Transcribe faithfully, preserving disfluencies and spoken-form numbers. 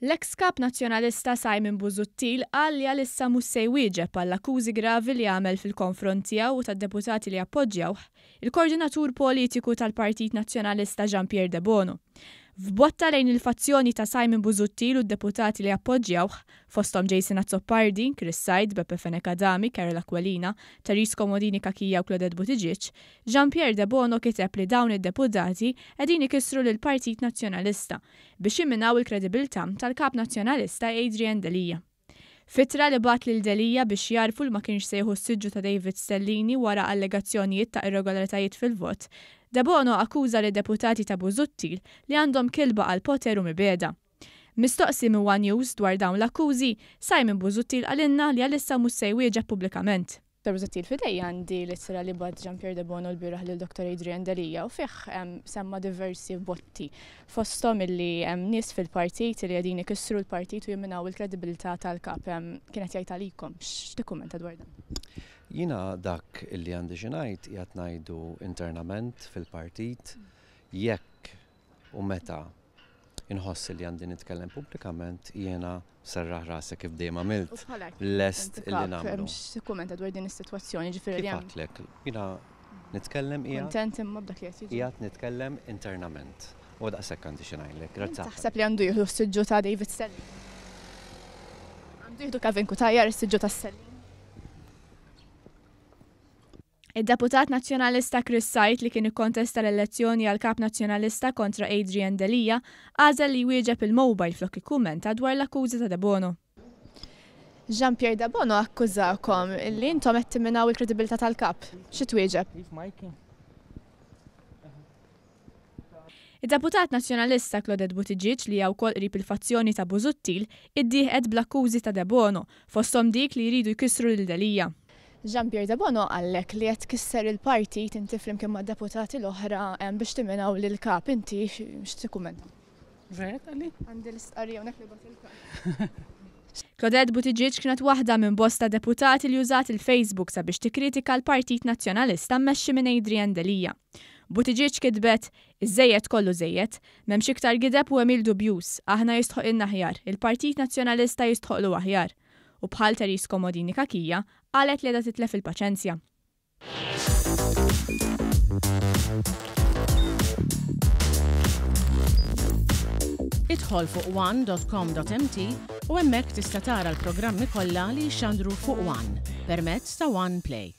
L-ex-kap nazjonalista Simon Busuttil qal li għalissa mhux se jwieġeb għall-akkużi gravi li għamel fil-konfront tiegħu u tad-deputati li appoġġjawh il-koordinatur politiku tal-Partit Nazzjonalista Jean-Pierre Debono. F'botta lejn il-fazzjoni ta' Simon Busuttil u d-deputati li appoġġjawh fosthom Jason Azzopardi, Chris Side, Bep Adami, Karol Aquilina, Therese Comodini Cachia u Claudette Buttigieg, Jean-Pierre Debono kiteb li dawn id-deputati qegħdin ikissru lill-Partit Nazzjonalista biex jimminaw il-kredibilità tal-Kap Nazzjonalista Adrian Delija. Fitra li bat lil Delija biex jarfu l ma kienx sejħu s-siġġu ta' David Stellini wara allegazzjonijiet ta' irregolaritajiet fil-vot, Debono akkuża li deputati ta' Busuttil li għandhom kilba għal poter u mibeda. Mistoqsi minn One News dwar dawn l-akkużi, Simon Busuttil għalinna li għalissa mhux se jwieġeb pubblikament. Busuttil fidejja għandi l-ittra li bad Jean-Pierre Debono l-biraħ lil Doktor Adrian Delija u fih semma diversi botti fosthom illi nies fil-partit li qegħdin ikissru l-partit u jimminaw il-kredibilità tal-kap. Kienet jgħid għalikom x'tikkummenta dwar dan? Jiena dak illi għandi xi ngħid qiegħed ngħidu internament fil-partit jekk u meta inħoss li għandi nitkellem pubblikament jiena serraħ rasek kif dejjem għamilt lest illi nagħmlu. Mhux tikkumenta dwar din is-sitwazzjoni ġifieri li hemm. Kif għadlek, jiena nitkellem hija. Kuntent imma b'dak li qed jiġi. Qiegħed nitkellem internament. U daqshekk għandi xi ngħidlek, grazzi. Taħseb li għandu jieħu s-siġġu ta' David Stellini. Għandu jieħdu Kavinku tajjar is-siġġu ta' Stellini. Id-deputat nazzjonalista Chris Side li kien ikkontesta l-elezzjoni għal kap nazzjonalista kontra Adrian Delija għażel li jwieġeb il-mowbajl flok ikkummenta dwar l-akkużi ta' Debono. Jean-Pierre Debono akkużakom li intom qed timminaw il-kredibilità tal-kap. Xi twieġeb? Id-deputat nazzjonalista Claudette Buttigieg li hija wkoll qrib il-fazzjoni ta' Busuttil iddieħed bl-akkużi ta' Debono fosthom dik li jridu jkissru lil Delija. Jean-Pierre Debono għallek li qed kisser il-partit inti flimkien ma' deputati l-oħra biex timinaw lil-kap inti x'tikkumenta. Veret għalli? Għandi l-istqarrija hawnhekk li bagħad il-kap. Claudette Buttigieg kienet waħda minn bosta deputati li użat il-Facebook sabiex tikkritika l-Partit Nazzjonalista mmexxi minn Adrian Delija. Buttigieg kitbet iż-żejjed kollu żejjed, m'hemmx iktar gideb u hemm il-dubjuż, aħna jistħoqilna aħjar, il-Partit Nazzjonalista jistħoqlu aħjar. U bħal Therese Comodini Cachia għalet li da titlef il-paċenzja. Idħol fuq one dot com dot m t u hemmhekk tista' tara l-programmi kollha li jxandru fuq One permezz ta' One Play.